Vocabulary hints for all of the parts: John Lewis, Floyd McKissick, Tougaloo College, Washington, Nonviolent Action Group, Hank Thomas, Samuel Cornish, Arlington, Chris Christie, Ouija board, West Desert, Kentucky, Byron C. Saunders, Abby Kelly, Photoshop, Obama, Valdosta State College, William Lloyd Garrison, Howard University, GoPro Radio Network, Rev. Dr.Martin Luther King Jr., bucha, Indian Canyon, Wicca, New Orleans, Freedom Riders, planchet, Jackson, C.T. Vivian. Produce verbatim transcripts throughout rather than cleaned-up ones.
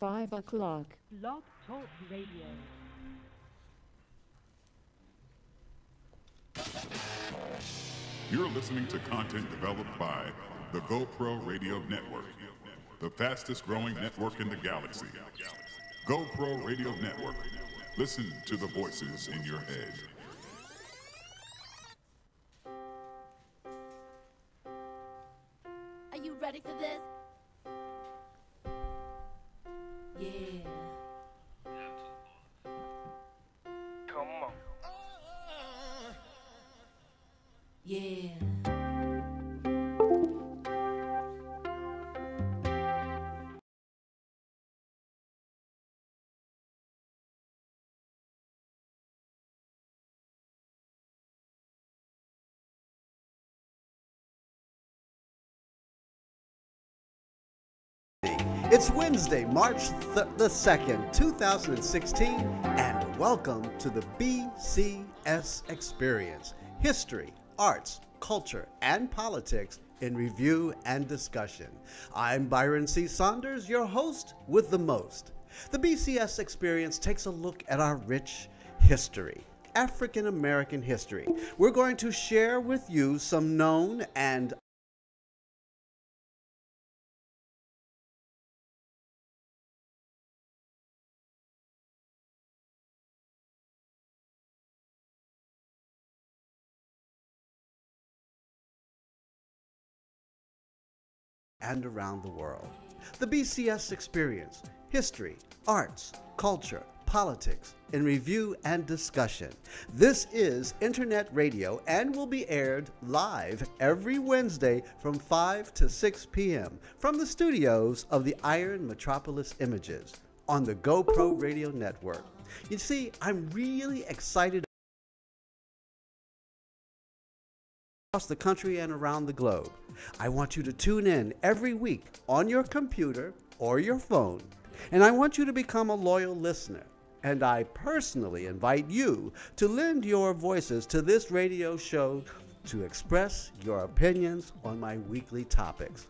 five o'clock. Blog Talk Radio. You're listening to content developed by the GoPro Radio Network, the fastest growing network in the galaxy. GoPro Radio Network. Listen to the voices in your head. Are you ready for this? Yeah. Come on. Uh, yeah. It's Wednesday, March th- the second, two thousand sixteen, and welcome to the B C S Experience. History, arts, culture, and politics in review and discussion. I'm Byron C. Saunders, your host with the most. The B C S Experience takes a look at our rich history, African American history. We're going to share with you some known and and around the world. The B C S Experience, history, arts, culture, politics, in review and discussion. This is internet radio and will be aired live every Wednesday from five to six p.m. from the studios of the Iron Metropolis Images on the GoPro Radio Network. You see, I'm really excited across the country and around the globe. I want you to tune in every week on your computer or your phone, and I want you to become a loyal listener. And I personally invite you to lend your voices to this radio show to express your opinions on my weekly topics.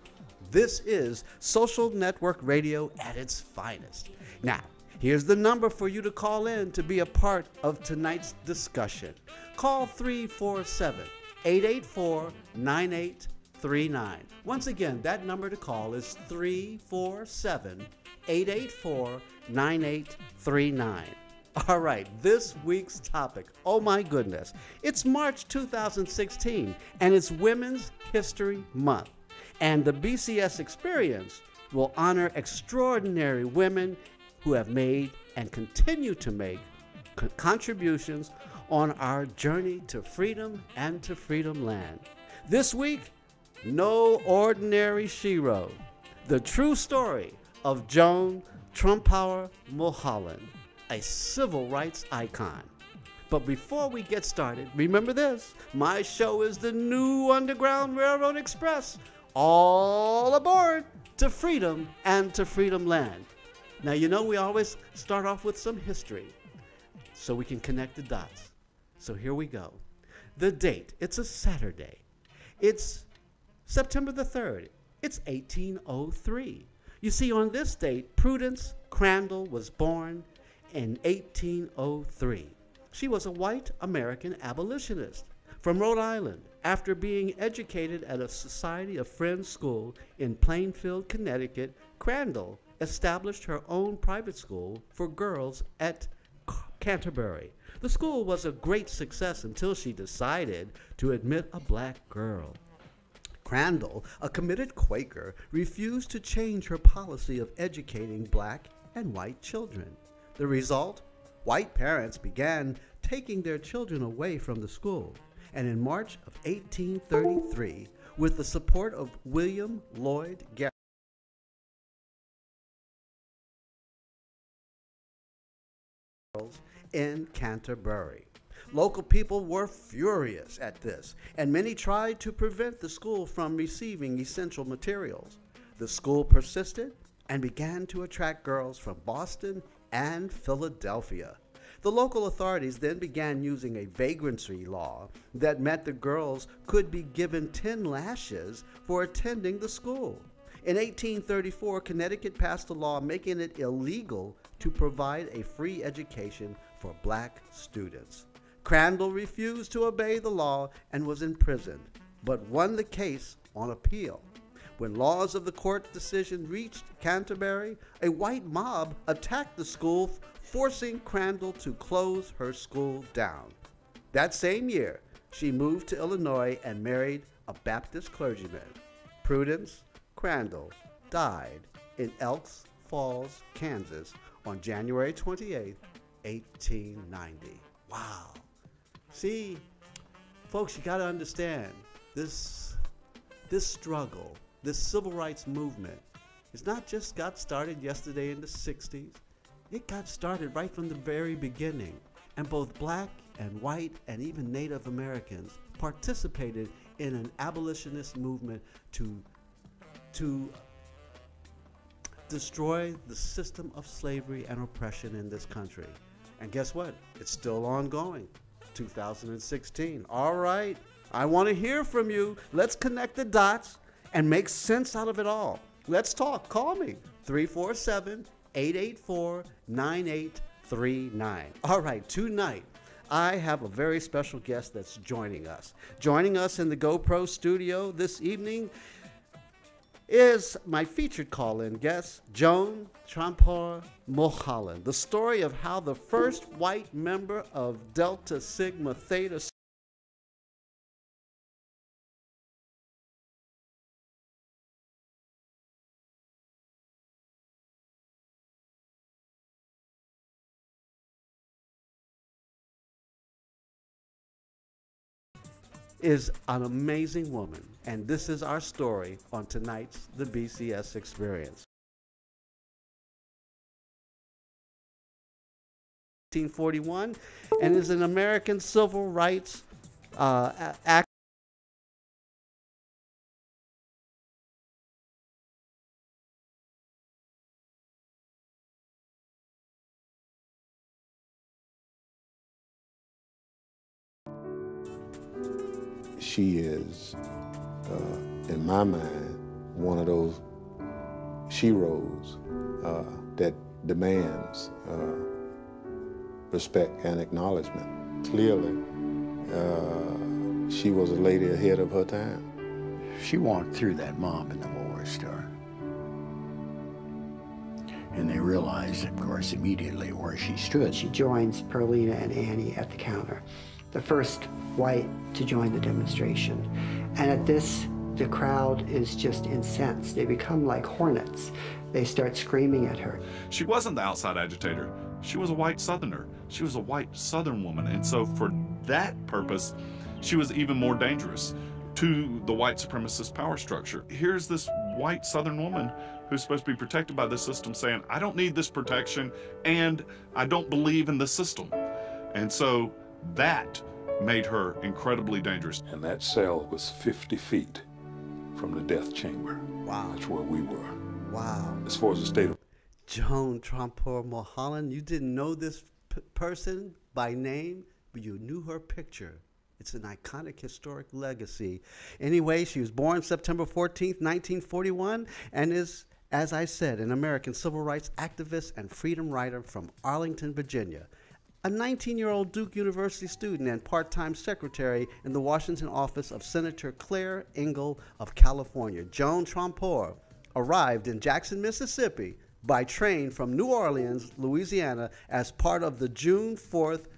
This is social network radio at its finest. Now, here's the number for you to call in to be a part of tonight's discussion. Call three four seven, eight eight four, nine eight three nine. Once again, that number to call is three four seven, eight eight four, nine eight three nine. All right, this week's topic, oh my goodness, it's March two thousand sixteen, and it's Women's History Month. And the B C S Experience will honor extraordinary women who have made and continue to make co- contributions on our journey to freedom and to freedom land. This week, No Ordinary Shero, the true story of Joan Trumpauer Mulholland, a civil rights icon. But before we get started, remember this, my show is the new Underground Railroad Express. All aboard to freedom and to freedom land. Now, you know, we always start off with some history so we can connect the dots. So here we go. The date, it's a Saturday. It's September the third. It's eighteen oh three. You see, on this date, Prudence Crandall was born in eighteen oh three. She was a white American abolitionist from Rhode Island after being educated at a Society of Friends school in Plainfield, Connecticut. Crandall established her own private school for girls at Canterbury. The school was a great success until she decided to admit a black girl. Crandall, a committed Quaker, refused to change her policy of educating black and white children. The result? White parents began taking their children away from the school, and in March of eighteen thirty-three, with the support of William Lloyd Garrison, in Canterbury. Local people were furious at this, and many tried to prevent the school from receiving essential materials. The school persisted and began to attract girls from Boston and Philadelphia. The local authorities then began using a vagrancy law that meant the girls could be given ten lashes for attending the school. In eighteen thirty-four, Connecticut passed a law making it illegal to provide a free education for black students. Crandall refused to obey the law and was imprisoned, but won the case on appeal. When laws of the court decision reached Canterbury, a white mob attacked the school, forcing Crandall to close her school down. That same year, she moved to Illinois and married a Baptist clergyman. Prudence Crandall died in Elks Falls, Kansas on January twenty-eighth, eighteen ninety. Wow. See, folks, you got to understand this, this struggle, this civil rights movement, it's not just got started yesterday in the sixties. It got started right from the very beginning. And both black and white and even Native Americans participated in an abolitionist movement to, to destroy the system of slavery and oppression in this country. And guess what? It's still ongoing. two thousand sixteen. All right. I want to hear from you. Let's connect the dots and make sense out of it all. Let's talk. Call me. three four seven, eight eight four, nine eight three nine. All right. Tonight, I have a very special guest that's joining us. Joining us in the GoPro studio this evening is my featured call-in guest, Joan Trumpauer Mulholland. The story of how the first white member of Delta Sigma Theta is an amazing woman, and this is our story on tonight's The B C S Experience. nineteen forty-one, and is an American civil rights uh, activist. She is, uh, in my mind, one of those sheroes uh, that demands uh, respect and acknowledgement. Clearly, uh, she was a lady ahead of her time. She walked through that mob in the War Star, and they realized, of course, immediately where she stood. She joins Perlita and Annie at the counter, the first white to join the demonstration. And at this, the crowd is just incensed. They become like hornets. They start screaming at her. She wasn't the outside agitator. She was a white Southerner. She was a white Southern woman. And so for that purpose, she was even more dangerous to the white supremacist power structure. Here's this white Southern woman who's supposed to be protected by the system saying, I don't need this protection, and I don't believe in the system. And so that made her incredibly dangerous. And that cell was fifty feet from the death chamber. Wow. That's where we were. Wow. As far as the state of... Joan Trumpauer Mulholland, you didn't know this p person by name, but you knew her picture. It's an iconic historic legacy. Anyway, she was born September fourteenth, nineteen forty-one, and is, as I said, an American civil rights activist and freedom writer from Arlington, Virginia. A nineteen-year-old Duke University student and part-time secretary in the Washington office of Senator Clair Engle of California, Joan Trumpauer arrived in Jackson, Mississippi by train from New Orleans, Louisiana, as part of the June fourth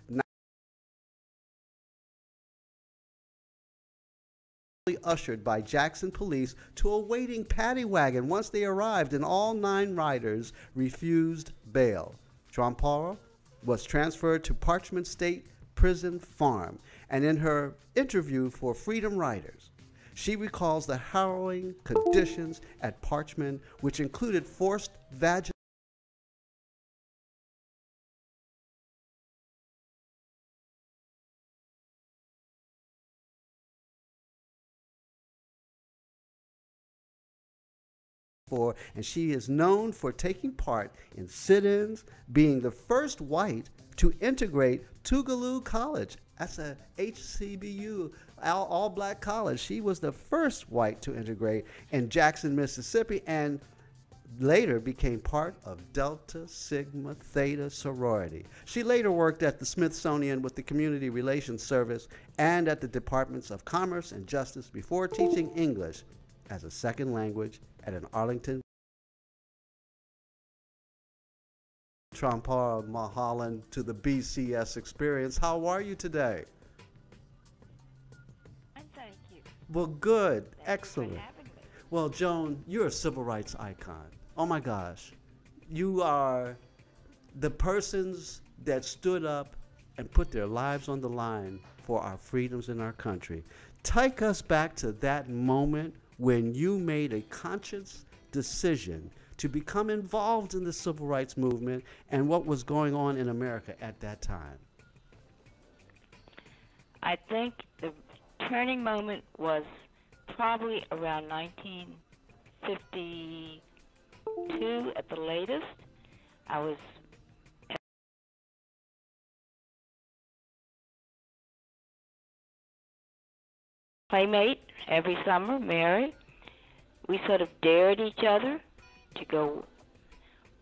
ushered by Jackson police to a waiting paddy wagon. Once they arrived, and all nine riders refused bail. Trumpauer was transferred to Parchment State Prison Farm, and in her interview for Freedom Riders, she recalls the harrowing conditions at Parchment, which included forced vaginal for, and she is known for taking part in sit-ins, being the first white to integrate Tougaloo College. That's a H C B U, all-black college. She was the first white to integrate in Jackson, Mississippi, and later became part of Delta Sigma Theta sorority. She later worked at the Smithsonian with the Community Relations Service and at the Departments of Commerce and Justice before teaching English as a second language at an Arlington. Trumpauer Mulholland to the B C S Experience. How are you today? And thank you. Well, good. Thank Excellent. You for having me. Well, Joan, you're a civil rights icon. Oh my gosh. You are the persons that stood up and put their lives on the line for our freedoms in our country. Take us back to that moment when you made a conscious decision to become involved in the civil rights movement and what was going on in America at that time. I think the turning moment was probably around nineteen fifty-two at the latest. I was playmate every summer, Mary. We sort of dared each other to go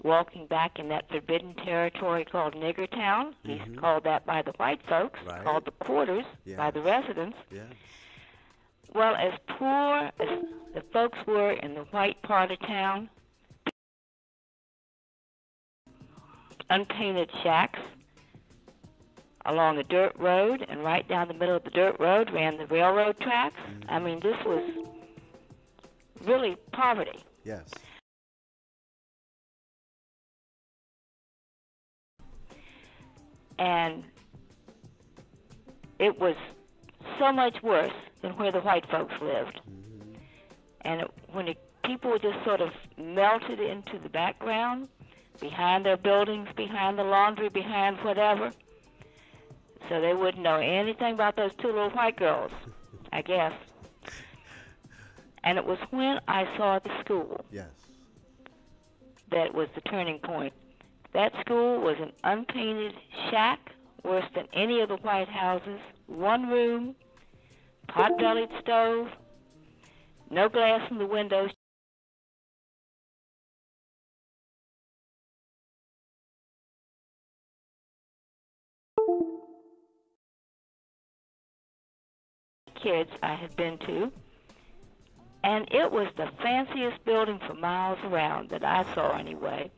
walking back in that forbidden territory called Niggertown. He's mm-hmm. called that by the white folks, right. called the quarters yes. by the residents. Yes. Well, as poor as the folks were in the white part of town, unpainted shacks along a dirt road, and right down the middle of the dirt road ran the railroad tracks. Mm-hmm. I mean, this was really poverty. Yes. And it was so much worse than where the white folks lived. Mm-hmm. And it, when it, people were just sort of melted into the background, behind their buildings, behind the laundry, behind whatever. So they wouldn't know anything about those two little white girls, I guess. And it was when I saw the school yes. that was the turning point. That school was an unpainted shack, worse than any of the white houses, one room, pot-bellied stove, no glass in the windows. Kids I had been to, and it was the fanciest building for miles around that I saw anyway.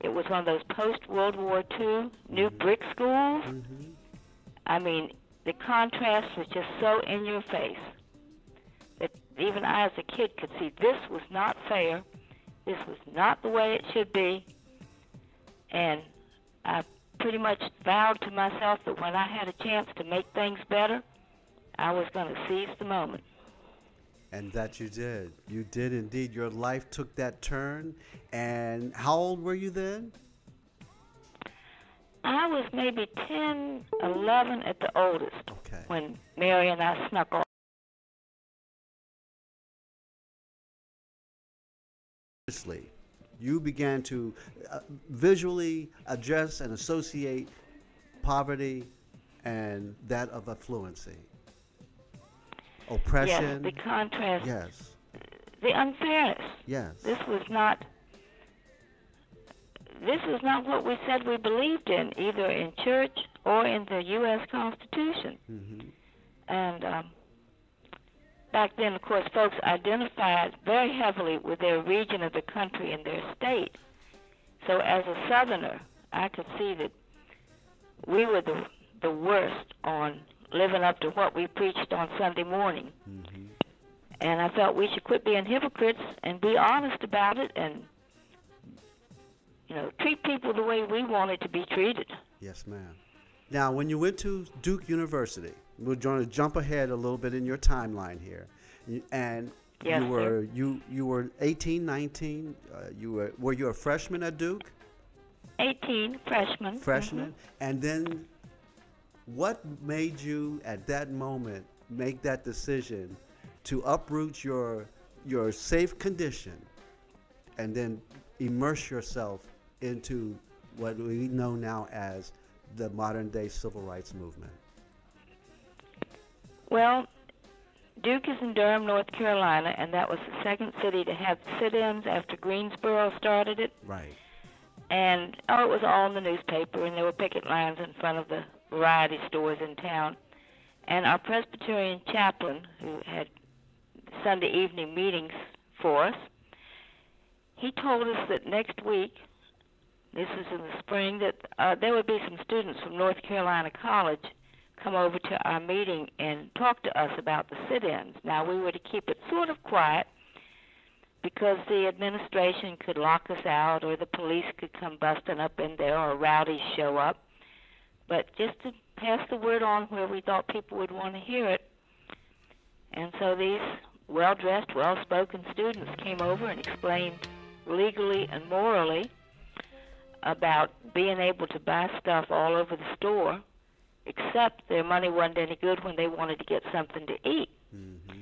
It was one of those post-World War Two new mm-hmm. brick schools. Mm-hmm. I mean, the contrast was just so in your face that even I as a kid could see this was not fair. This was not the way it should be. And I pretty much vowed to myself that when I had a chance to make things better, I was going to seize the moment. And that you did. You did indeed. Your life took that turn. And how old were you then? I was maybe ten, eleven at the oldest okay. when Mary and I snuck off. Seriously, you began to uh, visually address and associate poverty and that of affluency. Oppression. Yes, the contrast. Yes. The unfairness. Yes. This was not, this was not what we said we believed in, either in church or in the U S Constitution. Mm-hmm. And um, back then, of course, folks identified very heavily with their region of the country and their state. So as a Southerner, I could see that we were the, the worst on living up to what we preached on Sunday morning. Mm-hmm. And I felt we should quit being hypocrites and be honest about it and, you know, treat people the way we wanted to be treated. Yes, ma'am. Now, when you went to Duke University, we're going to jump ahead a little bit in your timeline here. And yes, you were you, you were eighteen, nineteen. Uh, you were, were you a freshman at Duke? eighteen, freshman. Freshman. Mm-hmm. And then what made you at that moment make that decision to uproot your your safe condition and then immerse yourself into what we know now as the modern day civil rights movement? Well, Duke is in Durham, North Carolina, and that was the second city to have sit-ins after Greensboro started it. Right. And, oh, it was all in the newspaper, and there were picket lines in front of the variety stores in town. And our Presbyterian chaplain, who had Sunday evening meetings for us, he told us that next week, this is in the spring, that uh, there would be some students from North Carolina College come over to our meeting and talk to us about the sit-ins. Now, we were to keep it sort of quiet because the administration could lock us out or the police could come busting up in there or rowdies show up. But just to pass the word on where we thought people would want to hear it. And so these well-dressed, well-spoken students came over and explained legally and morally about being able to buy stuff all over the store, except their money wasn't any good when they wanted to get something to eat. Mm-hmm.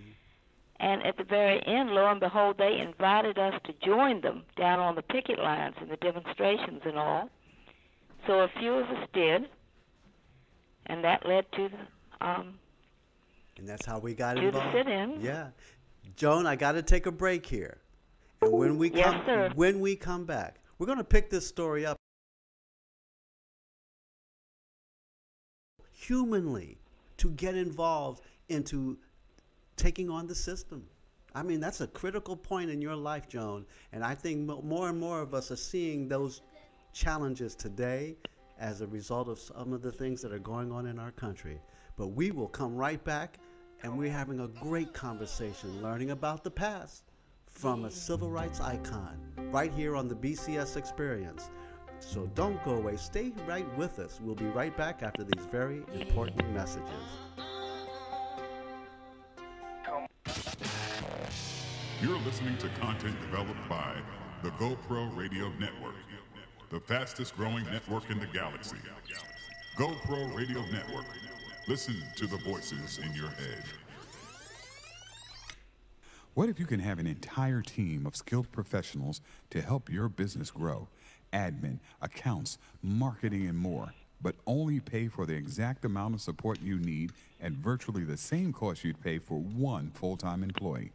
And at the very end, lo and behold, they invited us to join them down on the picket lines and the demonstrations and all. So a few of us did, and that led to the, um, and that's how we got involved. To the sit-in. Yeah. Joan, I got to take a break here. And when we yes, come, sir. When we come back, we're going to pick this story up humanly to get involved into taking on the system. I mean, that's a critical point in your life, Joan. And I think more and more of us are seeing those challenges today as a result of some of the things that are going on in our country. But we will come right back, and we're having a great conversation learning about the past from a civil rights icon right here on the B C S Experience. So don't go away. Stay right with us. We'll be right back after these very important messages. You're listening to content developed by the GoPro Radio Network, the fastest growing network in the galaxy. GoPro Radio Network. Listen to the voices in your head. What if you can have an entire team of skilled professionals to help your business grow? Admin, accounts, marketing, and more, but only pay for the exact amount of support you need at virtually the same cost you'd pay for one full-time employee.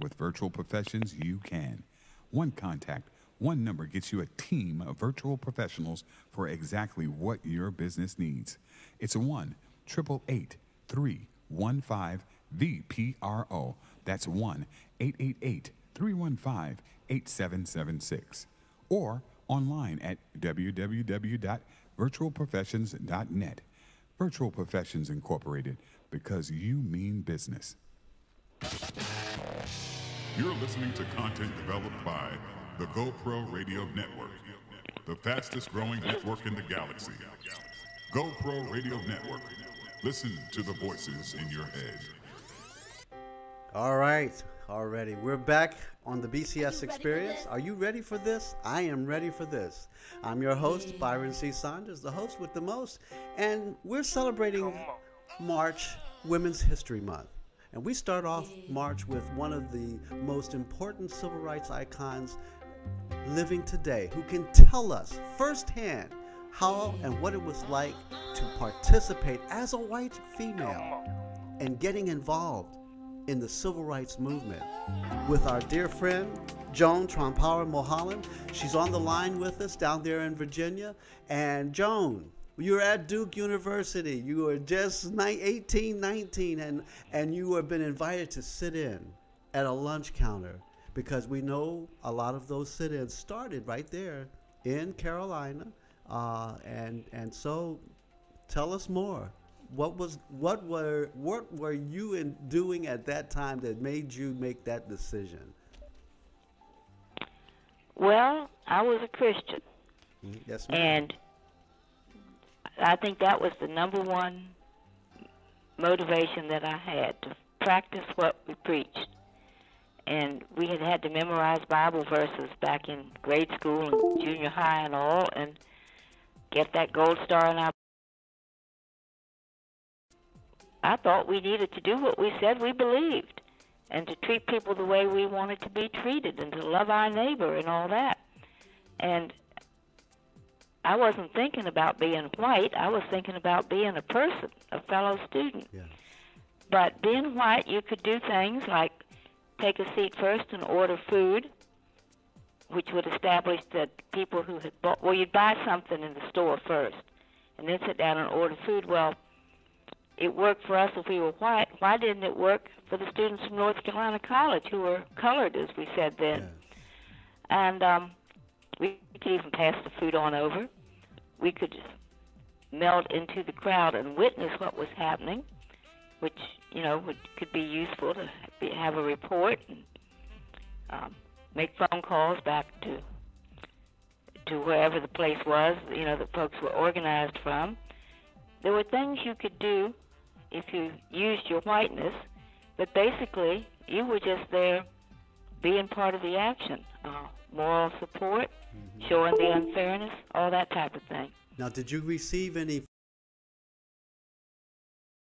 With Virtual Professions, you can. One contact, one number gets you a team of virtual professionals for exactly what your business needs. It's one eight eight eight, three one five, V P R O. That's one eight eight eight, three one five, eight seven seven six. Or online at w w w dot virtual professions dot net. Virtual Professions Incorporated, because you mean business. You're listening to content developed by the GoPro Radio Network, the fastest growing network in the galaxy. GoPro Radio Network. Listen to the voices in your head. All right, already. We're back on the B C S Experience. Are you ready for this? I am ready for this. I'm your host, Byron C. Saunders, the host with the most, and we're celebrating March, Women's History Month. And we start off March with one of the most important civil rights icons living today, who can tell us firsthand how and what it was like to participate as a white female and getting involved in the civil rights movement with our dear friend, Joan Trumpauer Mulholland. She's on the line with us down there in Virginia. And Joan, you're at Duke University. You are just eighteen, nineteen, and, and you have been invited to sit in at a lunch counter, because we know a lot of those sit-ins started right there in Carolina. Uh, and and so, tell us more. What was what were what were you in doing at that time that made you make that decision? Well, I was a Christian. Yes, ma'am. And I think that was the number one motivation that I had, to practice what we preached. And we had had to memorize Bible verses back in grade school and junior high and all, and get that gold star in our. I thought we needed to do what we said we believed. and to treat people the way we wanted to be treated and to love our neighbor and all that. And I wasn't thinking about being white. I was thinking about being a person, a fellow student. Yeah. But being white, you could do things like take a seat first and order food, which would establish that people who had bought, well, you'd buy something in the store first and then sit down and order food. Well, it worked for us if we were white. Why didn't it work for the students from North Carolina College who were colored, as we said then? Yeah. And um, we could even pass the food on over. We could melt into the crowd and witness what was happening, which, you know, would, could be useful to be, have a report and um, make phone calls back to to wherever the place was, you know, that folks were organized from. There were things you could do if you used your whiteness, but basically you were just there being part of the action, uh, moral support, mm-hmm. showing the unfairness, all that type of thing. Now, did you receive any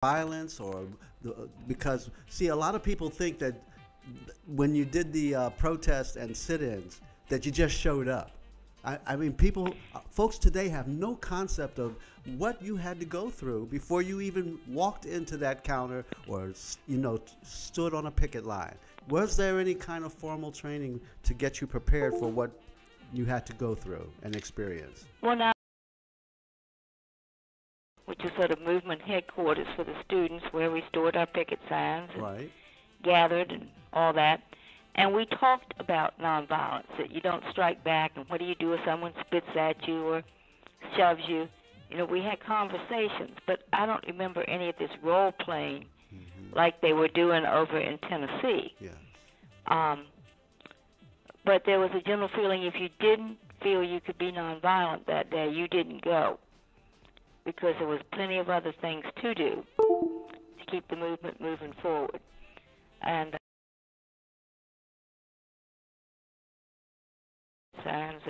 violence or the, because, see, a lot of people think that when you did the uh, protests and sit-ins that you just showed up. I, I mean, people, uh, folks today have no concept of what you had to go through before you even walked into that counter or, you know, stood on a picket line. Was there any kind of formal training to get you prepared for what you had to go through and experience? Well, now, which is sort of movement headquarters for the students where we stored our picket signs. Right. Gathered and all that, and we talked about nonviolence, that you don't strike back, and what do you do if someone spits at you or shoves you? You know, we had conversations, but I don't remember any of this role-playing mm-hmm. like they were doing over in Tennessee. Yes. Um, but there was a general feeling if you didn't feel you could be nonviolent that day, you didn't go, because there was plenty of other things to do to keep the movement moving forward. And signs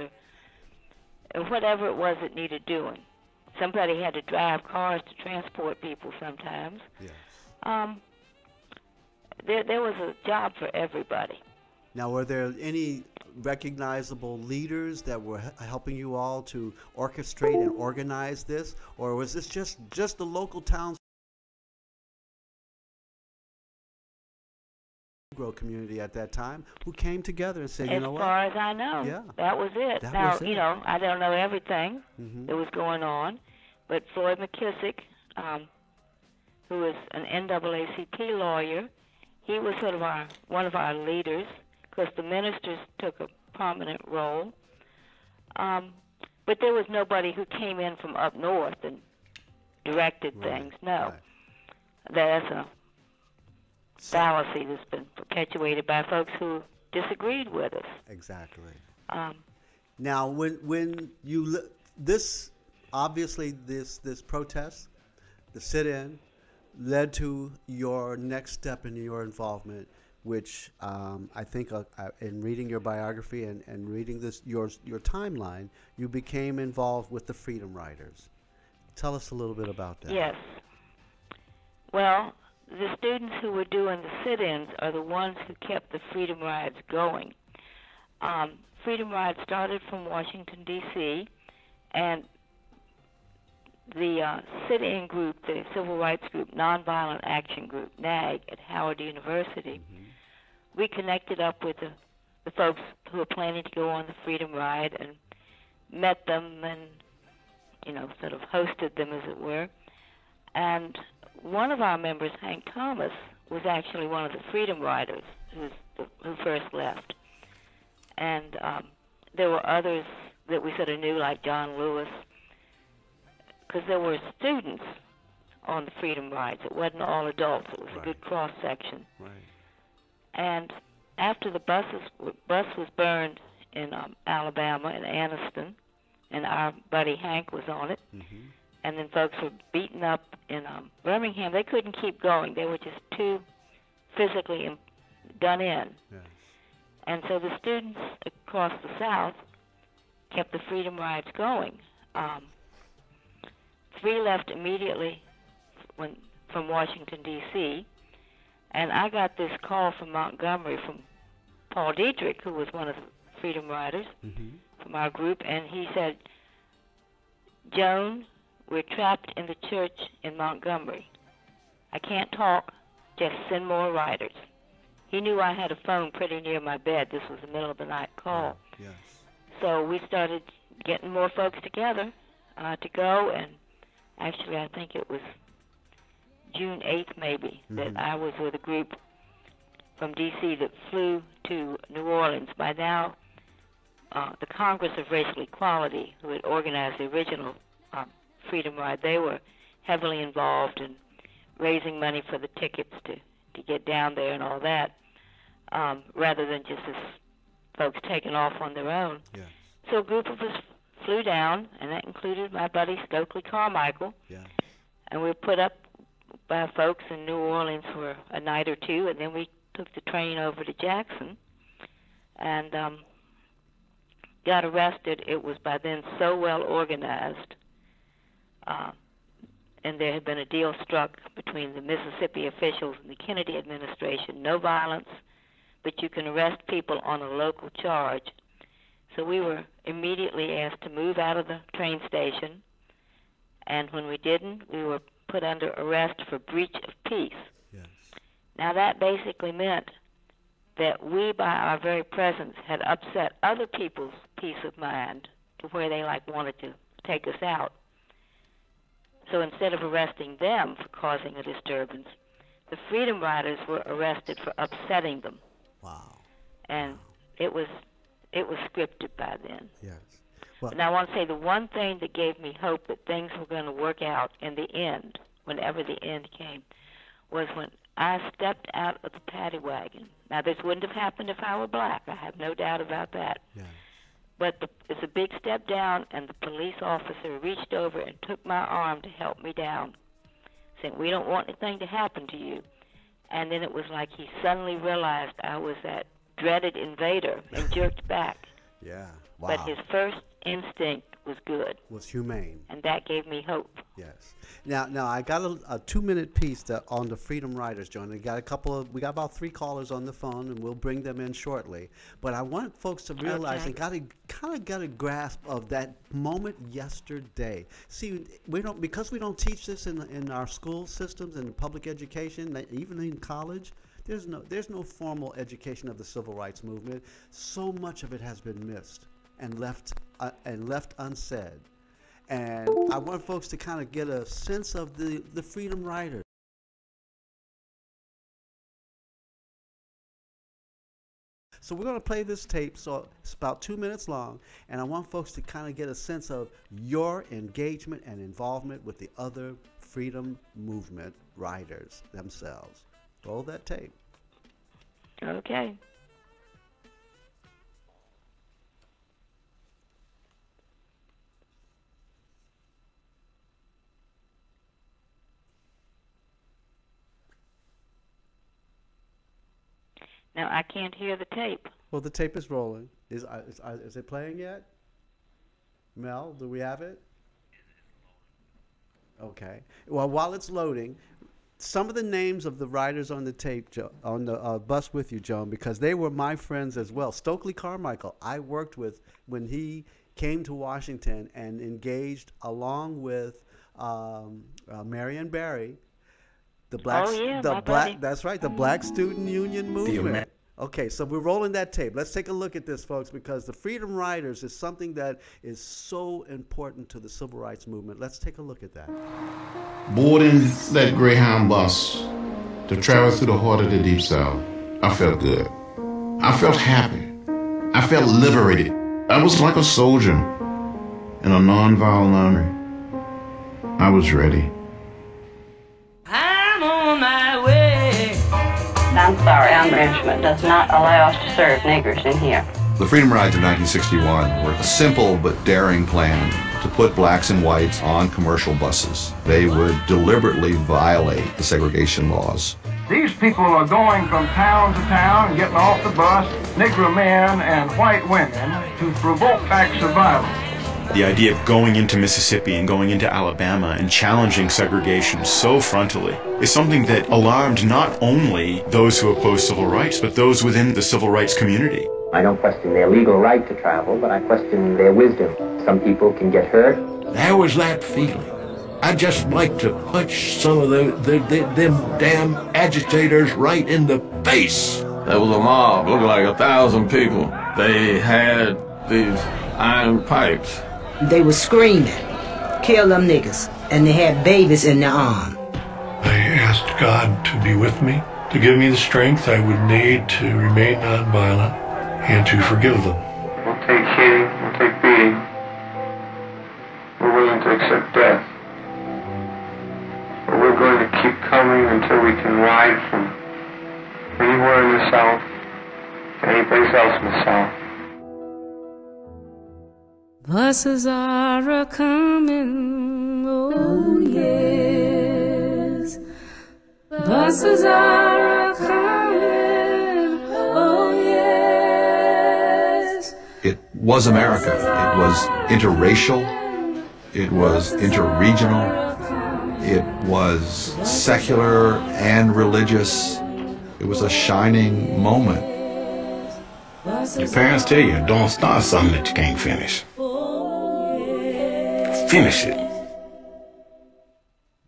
or whatever it was that needed doing. Somebody had to drive cars to transport people sometimes. Yes. Um, there, there was a job for everybody. Now, were there any recognizable leaders that were helping you all to orchestrate and organize this, or was this just, just the local towns? Community at that time who came together and said, you know what? As far as I know, yeah. that was it. That now, was it. You know, I don't know everything mm-hmm. that was going on, but Floyd McKissick, um, who is an N double A C P lawyer, he was sort of our, one of our leaders, because the ministers took a prominent role. Um, but there was nobody who came in from up north and directed right. things. No. Right. That's a fallacy that's been perpetuated by folks who disagreed with us. Exactly. Um, now, when when you this obviously this this protest, the sit-in, led to your next step in your involvement, which um, I think uh, in reading your biography and and reading this your your timeline, you became involved with the Freedom Riders. Tell us a little bit about that. Yes. Well, the students who were doing the sit-ins are the ones who kept the Freedom Rides going. Um, Freedom Rides started from Washington, D C, and the uh, sit-in group, the Civil Rights Group, Nonviolent Action Group, NAG, at Howard University, mm-hmm. we connected up with the, the folks who were planning to go on the Freedom Ride and met them and, you know, sort of hosted them, as it were. And one of our members, Hank Thomas, was actually one of the Freedom Riders who's the, who first left. And um, there were others that we sort of knew, like John Lewis, because there were students on the Freedom Rides. It wasn't all adults. It was right. a good cross-section. Right. And after the buses, bus was burned in um, Alabama, in Anniston, and our buddy Hank was on it, mm-hmm. and then folks were beaten up in um, Birmingham. They couldn't keep going. They were just too physically done in. Yes. And so the students across the South kept the Freedom Rides going. Um, three left immediately when, from Washington, D C, And I got this call from Montgomery from Paul Dietrich, who was one of the Freedom Riders mm-hmm. from our group, and he said, Joan, we're trapped in the church in Montgomery. I can't talk, just send more riders. He knew I had a phone pretty near my bed. This was a middle-of-the-night call. Yes. So we started getting more folks together uh, to go, and actually I think it was June eighth maybe mm-hmm. that I was with a group from D C that flew to New Orleans. By now, uh, the Congress of Racial Equality, who had organized the original uh, Freedom Ride, they were heavily involved in raising money for the tickets to, to get down there and all that, um, rather than just this folks taking off on their own. Yes. So a group of us flew down, and that included my buddy Stokely Carmichael. Yes. And we were put up by folks in New Orleans for a night or two, and then we took the train over to Jackson and um, got arrested. It was by then so well organized, uh, and there had been a deal struck between the Mississippi officials and the Kennedy administration, no violence, but you can arrest people on a local charge. So we were immediately asked to move out of the train station, and when we didn't, we were put under arrest for breach of peace. Yes. Now that basically meant that we, by our very presence, had upset other people's peace of mind to where they like wanted to take us out. So instead of arresting them for causing a disturbance, the Freedom Riders were arrested for upsetting them. Wow. And wow. it was it was scripted by then. Yes. Well, and I want to say the one thing that gave me hope that things were going to work out in the end, whenever the end came, was when I stepped out of the paddy wagon. Now, this wouldn't have happened if I were black. I have no doubt about that. Yes. But the, it's a big step down, and the police officer reached over and took my arm to help me down, saying, we don't want anything to happen to you. And then it was like he suddenly realized I was that dreaded invader and jerked back. Yeah, wow. But his first instinct was good. Was humane. And that gave me hope. Yes. Now, now I got a, a two-minute piece that on the Freedom Riders, Joan. We got a couple of, we got about three callers on the phone, and we'll bring them in shortly. But I want folks to realize okay. and got to kind of get a grasp of that moment yesterday. See, we don't because we don't teach this in in our school systems and public education, even in college. There's no there's no formal education of the civil rights movement. So much of it has been missed and left uh, and left unsaid. And I want folks to kind of get a sense of the, the Freedom Riders. So we're going to play this tape, so it's about two minutes long, and I want folks to kind of get a sense of your engagement and involvement with the other Freedom Movement riders themselves. Roll that tape. Okay. Now, I can't hear the tape. Well, the tape is rolling. Is, is, is it playing yet? Mel, do we have it? Okay. Well, while it's loading, some of the names of the riders on the tape, on the uh, bus with you, Joan, because they were my friends as well. Stokely Carmichael, I worked with when he came to Washington and engaged along with um, uh, Marion Barry, the black, oh, yeah, the black, that's right, the Black Student Union movement. Okay, so we're rolling that tape. Let's take a look at this, folks, because the Freedom Riders is something that is so important to the civil rights movement. Let's take a look at that. Boarding that Greyhound bus to travel through the heart of the Deep South, I felt good. I felt happy. I felt liberated. I was like a soldier in a nonviolent army. I was ready. I'm sorry, our management does not allow us to serve niggers in here. The Freedom Rides of nineteen sixty-one were a simple but daring plan to put blacks and whites on commercial buses. They would deliberately violate the segregation laws. These people are going from town to town, getting off the bus, nigger men and white women, to provoke acts of violence. The idea of going into Mississippi and going into Alabama and challenging segregation so frontally is something that alarmed not only those who opposed civil rights, but those within the civil rights community. I don't question their legal right to travel, but I question their wisdom. Some people can get hurt. How is that feeling? I just like to punch some of the, the, the, them damn agitators right in the face. There was a mob, looked like a thousand people. They had these iron pipes. They were screaming, kill them niggas, and they had babies in their arms. I asked God to be with me, to give me the strength I would need to remain nonviolent and to forgive them. We'll take hitting, we'll take beating. We're willing to accept death. But we're going to keep coming until we can ride from anywhere in the South to any place else in the South. Buses are a-comin', oh yes. Buses are a-comin', oh yes. It was America. It was interracial. It was interregional. It was secular and religious. It was a shining moment. Your parents tell you, don't start something that you can't finish. Finish it.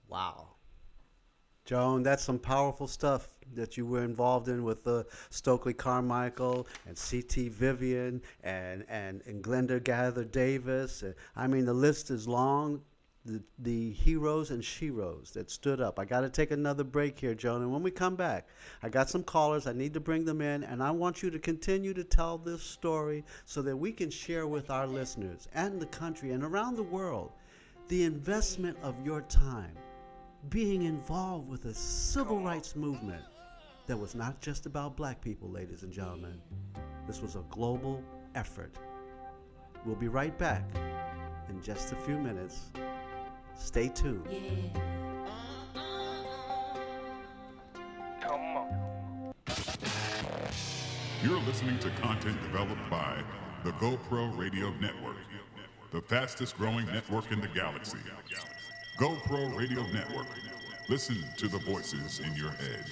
Wow. Joan, that's some powerful stuff that you were involved in with uh, Stokely Carmichael and C T Vivian and, and, and Glenda Gather Davis. I mean, the list is long. The, the heroes and sheroes that stood up. I got to take another break here, Joan. And when we come back, I got some callers. I need to bring them in. And I want you to continue to tell this story so that we can share with our listeners and the country and around the world the investment of your time being involved with a civil rights movement that was not just about black people, ladies and gentlemen. This was a global effort. We'll be right back in just a few minutes. Stay tuned. Come on. You're listening to content developed by the GoPro Radio Network, the fastest growing network in the galaxy. GoPro Radio Network. Listen to the voices in your head.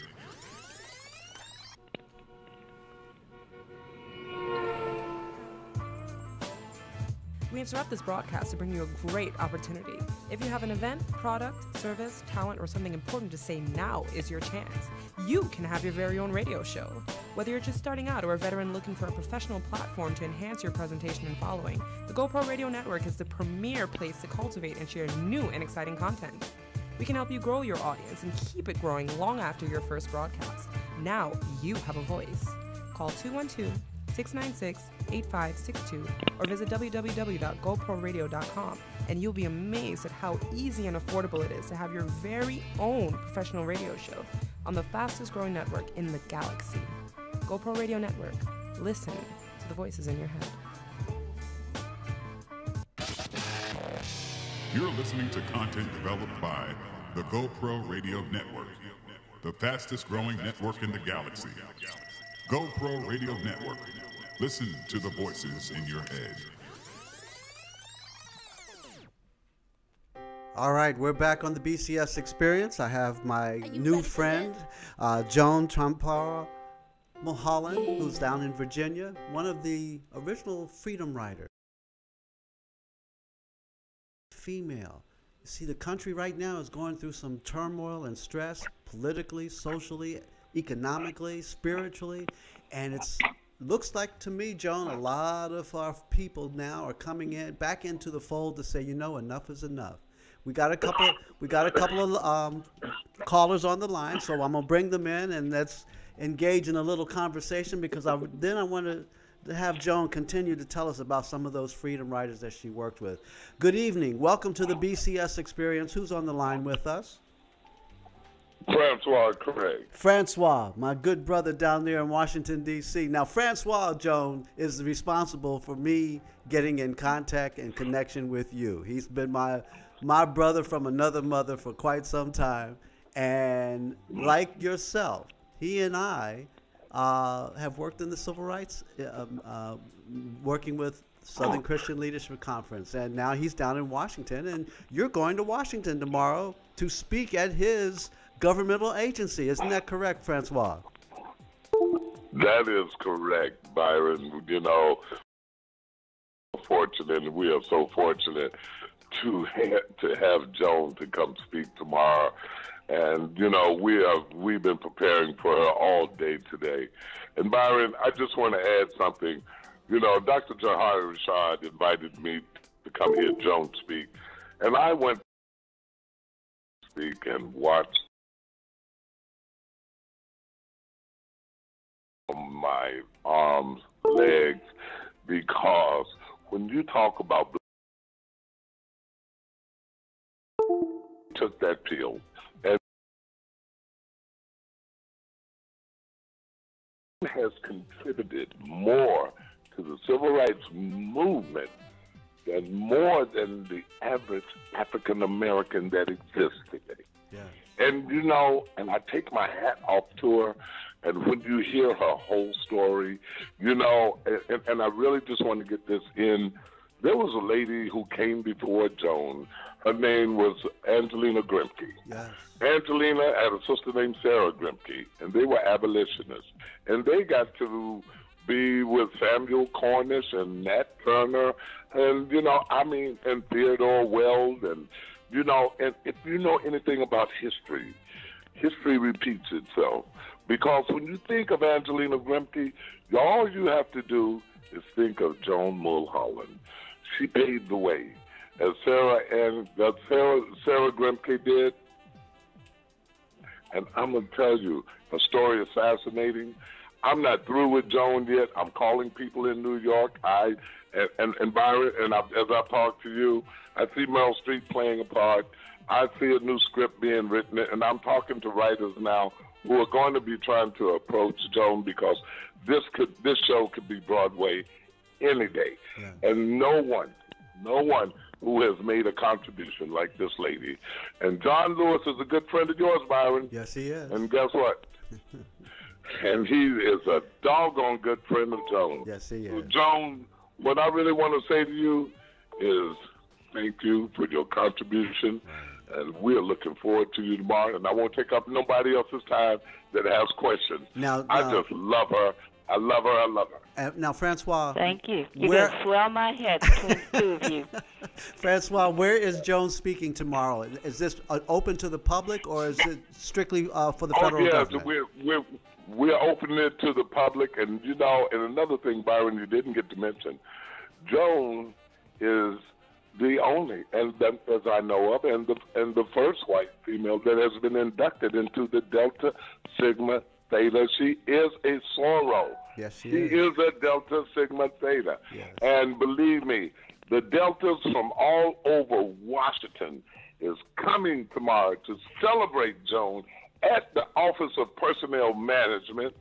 We interrupt this broadcast to bring you a great opportunity. If you have an event, product, service, talent, or something important to say, now is your chance. You can have your very own radio show. Whether you're just starting out or a veteran looking for a professional platform to enhance your presentation and following, the GoPro Radio Network is the premier place to cultivate and share new and exciting content. We can help you grow your audience and keep it growing long after your first broadcast. Now you have a voice. Call two one two, six nine six, eight five six two or visit w w w dot go pro radio dot com and you'll be amazed at how easy and affordable it is to have your very own professional radio show on the fastest growing network in the galaxy. GoPro Radio Network. Listen to the voices in your head. You're listening to content developed by the GoPro Radio Network, the fastest growing network in the galaxy. GoPro Radio Network. Listen to the voices in your head. All right, we're back on the B C S Experience. I have my new friend, uh, Joan Trumpauer Mulholland, who's down in Virginia, one of the original Freedom Riders. Female. You see, the country right now is going through some turmoil and stress, politically, socially, economically, spiritually, and it's looks like to me, Joan, a lot of our people now are coming in back into the fold to say, you know, enough is enough. We got a couple. We got a couple of um, callers on the line, so I'm gonna bring them in and let's engage in a little conversation because I then I want to have Joan continue to tell us about some of those Freedom Riders that she worked with. Good evening. Welcome to the B C S Experience. Who's on the line with us? Francois Craig. Francois, my good brother down there in Washington, D C Now, Francois, Joan, is responsible for me getting in contact and connection with you. He's been my my brother from another mother for quite some time. And like yourself, he and I uh, have worked in the civil rights, uh, uh, working with Southern Christian Leadership Conference, and now he's down in Washington, and you're going to Washington tomorrow to speak at his governmental agency. Isn't that correct, Francois? That is correct, Byron. You know, fortunate, we are so fortunate to have, to have Joan to come speak tomorrow. And, you know, we have, we've been preparing for her all day today. And, Byron, I just want to add something. You know, Doctor Jahari Rashad invited me to come hear Joan speak, and I went to speak and watched my arms, legs, because when you talk about took that pill, and has contributed more to the civil rights movement than more than the average African American that exists today. Yeah. And, you know, and I take my hat off to her, and when you hear her whole story, you know, and, and I really just want to get this in. There was a lady who came before Joan. Her name was Angelina Grimke. Yes. Angelina had a sister named Sarah Grimke, and they were abolitionists. And they got to be with Samuel Cornish and Nat Turner, and, you know, I mean, and Theodore Weld, and, you know, and if you know anything about history, history repeats itself. Because when you think of Angelina Grimke, all you have to do is think of Joan Mulholland. She paved the way, as Sarah and as Sarah, Sarah Grimke did. And I'm going to tell you, her story is fascinating. I'm not through with Joan yet. I'm calling people in New York. I and and, and Byron, and I, as I talk to you, I see Meryl Streep playing a part. I see a new script being written, and I'm talking to writers now who are going to be trying to approach Joan, because this could this show could be Broadway any day, yeah. And no one, no one who has made a contribution like this lady. And John Lewis is a good friend of yours, Byron. Yes, he is. And guess what? And he is a doggone good friend of Joan. Yes, he is. So Joan, what I really want to say to you is thank you for your contribution. And we're looking forward to you tomorrow. And I won't take up nobody else's time that has questions. Now, I uh, just love her. I love her. I love her. Uh, now, Francois. Thank you. You're going to swell my head between the two of you. Francois, where is Joan speaking tomorrow? Is this open to the public, or is it strictly uh, for the federal oh, yeah, government? So we're, we're, we're opening it to the public. And, you know, and another thing, Byron, you didn't get to mention, Joan is the only, and the, as I know of, and the, and the first white female that has been inducted into the Delta Sigma Theta. She is a soror. Yes, she, she is. She is a Delta Sigma Theta. Yes. And believe me, the Deltas from all over Washington is coming tomorrow to celebrate Joan at the Office of Personnel Management,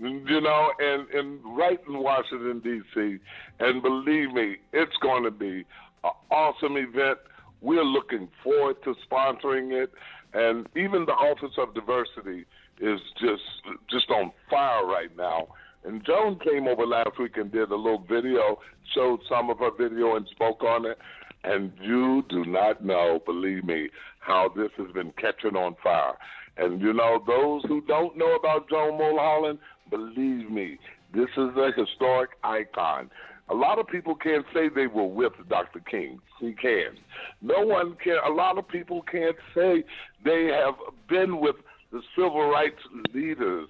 you know, and, and right in Washington, D C And believe me, it's going to be an awesome event. We're looking forward to sponsoring it, and even the Office of Diversity is just just on fire right now. And Joan came over last week and did a little video, showed some of her video and spoke on it, and you do not know, believe me, how this has been catching on fire. And, you know, those who don't know about Joan Mulholland, believe me, this is a historic icon. A lot of people can't say they were with Doctor King. He can. No one can. A lot of people can't say they have been with the civil rights leaders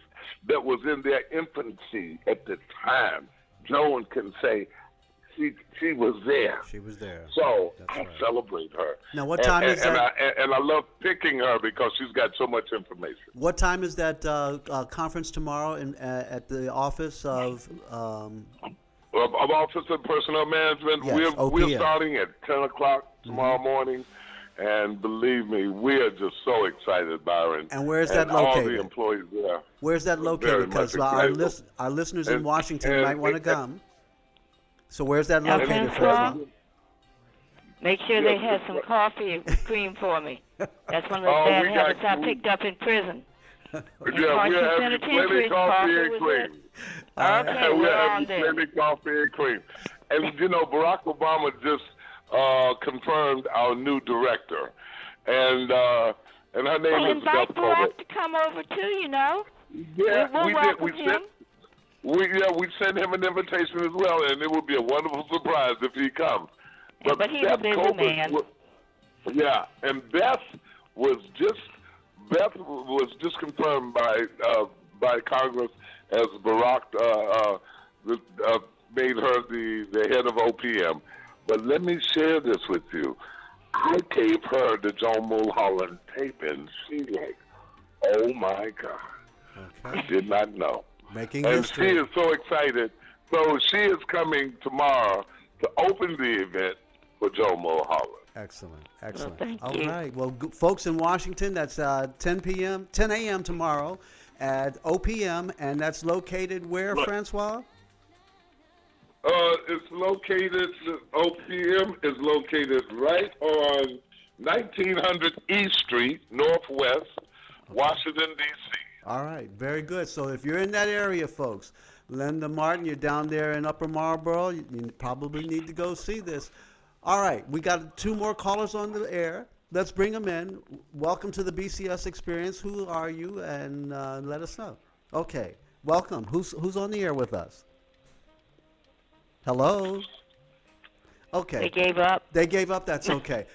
that was in their infancy at the time. Joan can say she she was there. She was there. So That's I right. celebrate her. Now, what time and, is and, that? And I, and I love picking her because she's got so much information. What time is that uh, uh, conference tomorrow in, uh, at the office of? Um, Of, of Office of Personnel Management, yes, we're, we're starting at ten o'clock tomorrow mm-hmm. morning, and believe me, we are just so excited, Byron. And where is that and located? All the employees there. Where is that located? Because our, list, our listeners and, in Washington and, might want to come. So where is that located? Francois, make sure yes, they have some right. coffee cream for me. That's one of the oh, bad habits got, I picked we, up in prison. Yeah, we're having plenty coffee and cream. Okay, we're having plenty coffee and cream. And, you know, Barack Obama just uh, confirmed our new director. And uh, and her name well, is invite Barack to come over, too, you know. Yeah, we'll we did. We sent, we, yeah, we sent him an invitation as well, and it would be a wonderful surprise if he comes. But, but he's Beth a busy Copas man. Was, yeah, and Beth was just Beth was just confirmed by uh, by Congress as Barack uh, uh, uh, made her the, the head of O P M. But let me share this with you. I gave her the Joan Mulholland tape, and she like, oh my God. Okay. I did not know. Making and history. She is so excited. So she is coming tomorrow to open the event for Joan Mulholland. Excellent, excellent. Well, all you. Right. Well, folks in Washington, that's uh, ten p m ten a m tomorrow at O P M, and that's located where, Look, Francois? Uh, it's located, O P M is located right on nineteen hundred East Street, Northwest, okay. Washington, D C All right, very good. So if you're in that area, folks, Linda Martin, you're down there in Upper Marlboro, you, you probably need to go see this. All right, we got two more callers on the air. Let's bring them in. Welcome to the B C S Experience. Who are you? And uh, let us know. Okay, welcome. Who's, who's on the air with us? Hello? Okay. They gave up. They gave up. That's okay.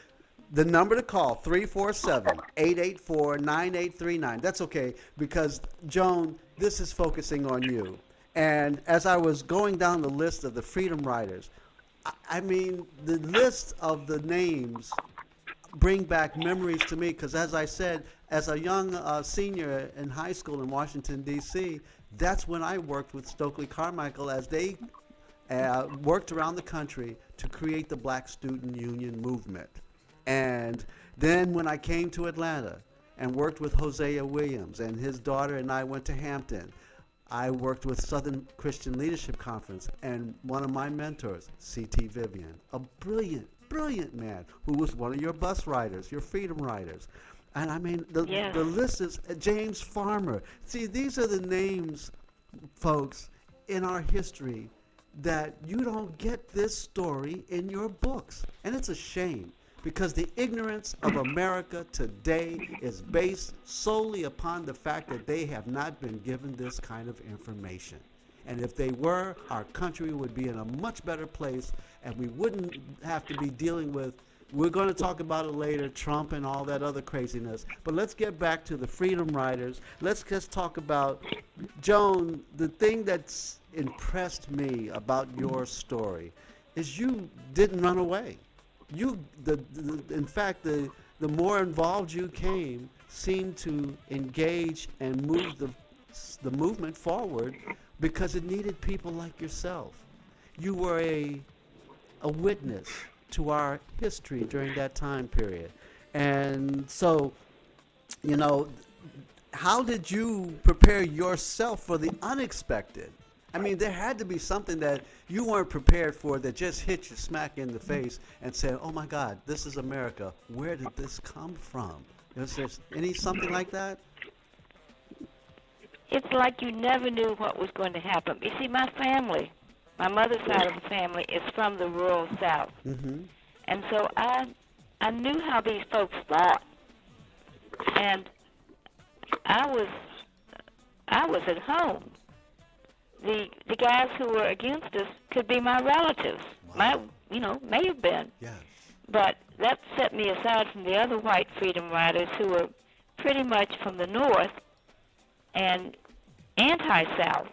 The number to call, three four seven, eight eight four, nine eight three nine. That's okay, because, Joan, this is focusing on you. And as I was going down the list of the Freedom Riders, I mean, the list of the names bring back memories to me, because, as I said, as a young uh, senior in high school in Washington, D C, that's when I worked with Stokely Carmichael as they uh, worked around the country to create the Black Student Union movement. And then when I came to Atlanta and worked with Hosea Williams and his daughter, and I went to Hampton, I worked with Southern Christian Leadership Conference, and one of my mentors, C T Vivian, a brilliant, brilliant man who was one of your bus riders, your Freedom Riders. And I mean, the, yeah. the list is uh, James Farmer. See, these are the names, folks, in our history that you don't get this story in your books. And it's a shame, because the ignorance of America today is based solely upon the fact that they have not been given this kind of information. And if they were, our country would be in a much better place, and we wouldn't have to be dealing with, we're going to talk about it later, Trump and all that other craziness. But let's get back to the Freedom Riders. Let's just talk about, Joan, the thing that's impressed me about your story is you didn't run away. You, the, the, in fact, the, the more involved you came, seemed to engage and move the, the movement forward, because it needed people like yourself. You were a, a witness to our history during that time period. And so, you know, how did you prepare yourself for the unexpected? I mean, there had to be something that you weren't prepared for that just hit you smack in the face and said, oh my God, this is America. Where did this come from? Is there any something like that? It's like you never knew what was going to happen. You see, my family, my mother's side of the family is from the rural South. Mm-hmm. And so I, I knew how these folks thought. And I was, I was at home. The, the guys who were against us could be my relatives. Wow. My, you know, may have been. Yes. But that set me aside from the other white Freedom Riders who were pretty much from the North and anti-South.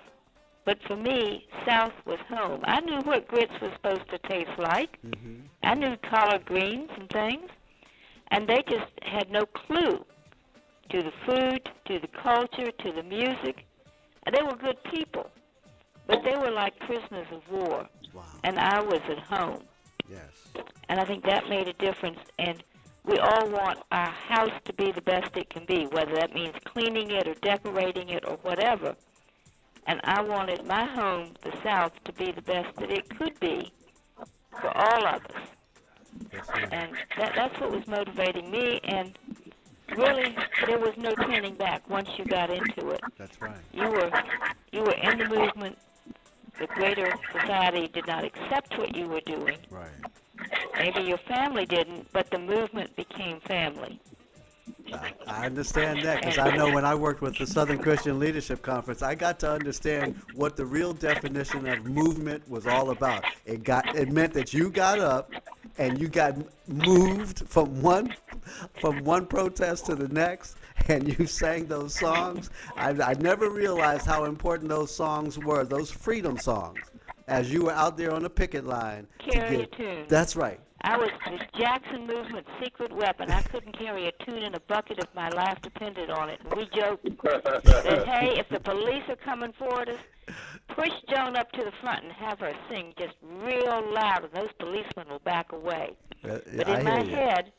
But for me, South was home. I knew what grits was supposed to taste like. Mm-hmm. I knew collard greens and things. And they just had no clue to the food, to the culture, to the music. And they were good people. But they were like prisoners of war, wow. and I was at home. Yes. And I think that made a difference, and we all want our house to be the best it can be, whether that means cleaning it or decorating it or whatever. And I wanted my home, the South, to be the best that it could be for all of us. Yes, and that, that's what was motivating me, and really, there was no turning back once you got into it. That's right. You were, you were in the movement. the greater society did not accept what you were doing. Right. Maybe your family didn't, but the movement became family. I, I understand that, because I know when I worked with the Southern Christian Leadership Conference, I got to understand what the real definition of movement was all about. It got it meant that you got up and you got moved from one from one protest to the next, and you sang those songs. I, I never realized how important those songs were, those freedom songs, as you were out there on the picket line. Carry a tune. That's right. I was the Jackson movement's secret weapon. I couldn't carry a tune in a bucket if my life depended on it. And we joked that, hey, if the police are coming for us, push Joan up to the front and have her sing just real loud, and those policemen will back away. Uh, but in my you. head,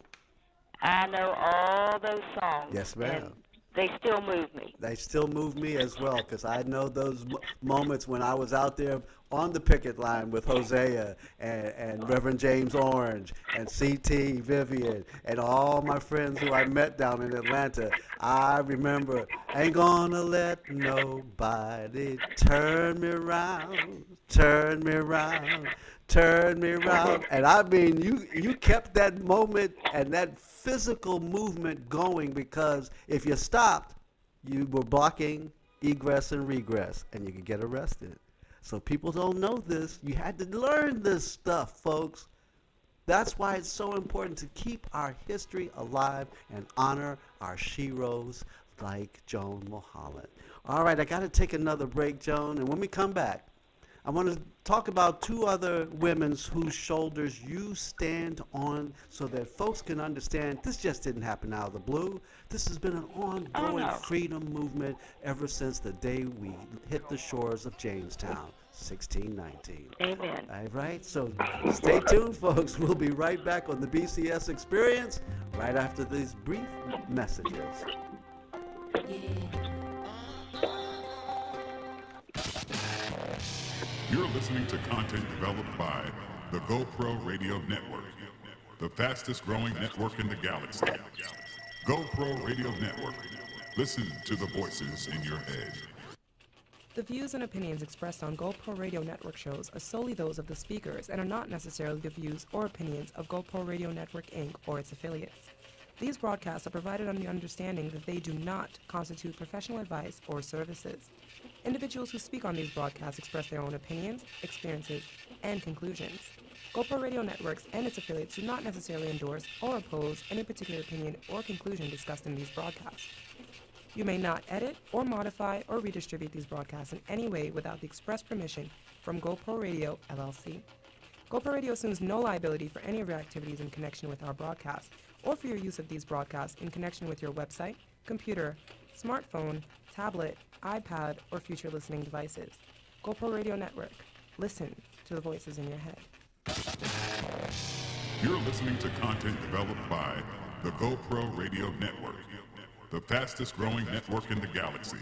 I know all those songs. Yes, ma'am. They still move me. They still move me as well, because I know those m moments when I was out there on the picket line with Hosea and, and Reverend James Orange and C T Vivian and all my friends who I met down in Atlanta. I remember, ain't gonna let nobody turn me around, turn me around, turn me around. And I mean, you, you kept that moment and that physical movement going, because if you stopped, you were blocking egress and regress, and you could get arrested. So people don't know this. You had to learn this stuff, folks. That's why it's so important to keep our history alive and honor our sheroes like Joan Mulholland. All right, I got to take another break, Joan, and when we come back, I want to talk about two other women whose shoulders you stand on, so that folks can understand this just didn't happen out of the blue. This has been an ongoing oh, no. freedom movement ever since the day we hit the shores of Jamestown, sixteen nineteen. Amen. All right, so stay tuned, folks. We'll be right back on the B C S Experience right after these brief messages. Yeah. You're listening to content developed by the GoPro Radio Network, the fastest growing network in the galaxy. GoPro Radio Network. Listen to the voices in your head. The views and opinions expressed on GoPro Radio Network shows are solely those of the speakers and are not necessarily the views or opinions of GoPro Radio Network, Incorporated or its affiliates. These broadcasts are provided on the understanding that they do not constitute professional advice or services. Individuals who speak on these broadcasts express their own opinions, experiences, and conclusions. GoPro Radio Networks and its affiliates do not necessarily endorse or oppose any particular opinion or conclusion discussed in these broadcasts. You may not edit or modify or redistribute these broadcasts in any way without the express permission from GoPro Radio, L L C. GoPro Radio assumes no liability for any of your activities in connection with our broadcasts, or for your use of these broadcasts in connection with your website, computer, smartphone, tablet, iPad, or future listening devices. GoPro Radio Network. Listen to the voices in your head. You're listening to content developed by the GoPro Radio Network, the fastest growing network in the galaxy.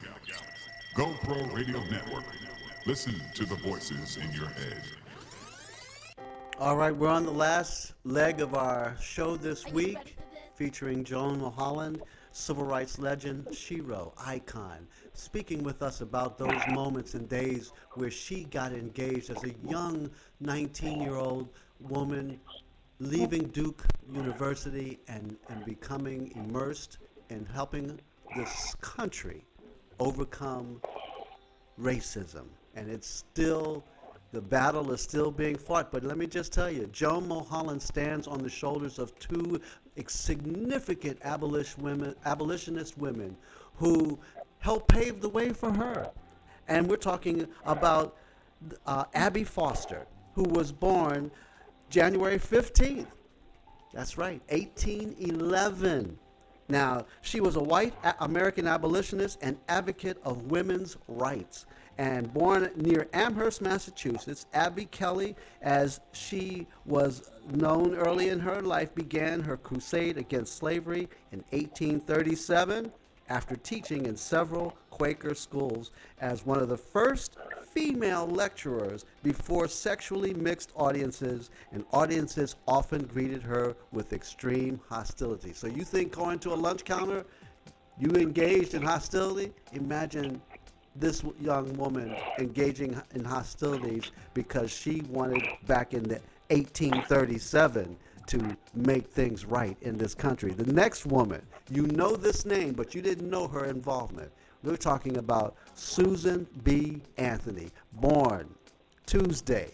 GoPro Radio Network. Listen to the voices in your head. All right, we're on the last leg of our show this week, featuring Joan Mulholland, civil rights legend, shero, icon, speaking with us about those moments and days where she got engaged as a young nineteen-year-old woman, leaving Duke University and, and becoming immersed in helping this country overcome racism. And it's still... the battle is still being fought, but let me just tell you, Joan Mulholland stands on the shoulders of two significant abolition women, abolitionist women who helped pave the way for her. And we're talking about uh, Abby Foster, who was born January fifteenth. That's right, eighteen eleven. Now, she was a white American abolitionist and advocate of women's rights. And born near Amherst, Massachusetts, Abby Kelly, as she was known early in her life, began her crusade against slavery in eighteen thirty-seven after teaching in several Quaker schools as one of the first female lecturers before sexually mixed audiences, and audiences often greeted her with extreme hostility. So you think going to a lunch counter, you engaged in hostility? Imagine this young woman engaging in hostilities because she wanted, back in the eighteen thirty-seven, to make things right in this country. The next woman, you know this name, but you didn't know her involvement. We're talking about Susan B. Anthony, born Tuesday,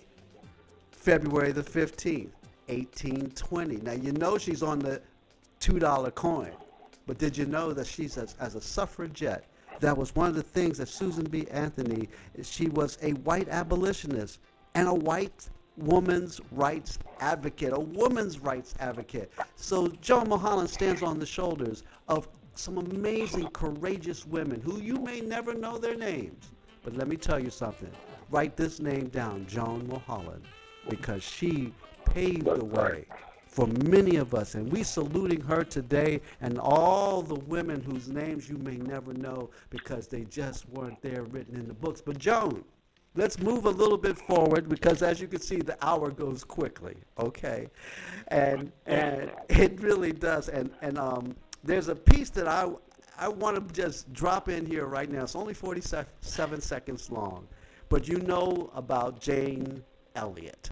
February the fifteenth, eighteen twenty. Now, you know she's on the two dollar coin, but did you know that she's as, as a suffragette? That was one of the things that Susan B. Anthony, she was a white abolitionist and a white woman's rights advocate, a woman's rights advocate. So Joan Mulholland stands on the shoulders of some amazing, courageous women who you may never know their names. But let me tell you something. Write this name down, Joan Mulholland, because she paved the way for many of us, and we saluting her today, and all the women whose names you may never know because they just weren't there written in the books. But Joan, let's move a little bit forward, because as you can see, the hour goes quickly, okay? And and it really does. And and um, there's a piece that I, I want to just drop in here right now. It's only forty-seven seconds long, but you know about Jane Elliott.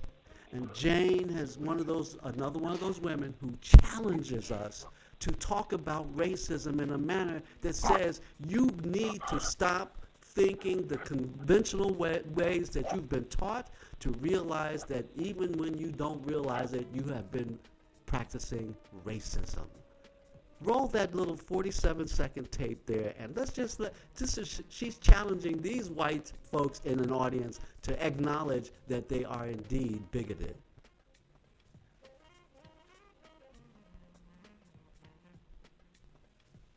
And Jane is one of those, another one of those women who challenges us to talk about racism in a manner that says you need to stop thinking the conventional way, ways that you've been taught, to realize that even when you don't realize it, you have been practicing racism. Roll that little forty-seven second tape there, and let's just let, this is, she's challenging these white folks in an audience to acknowledge that they are indeed bigoted.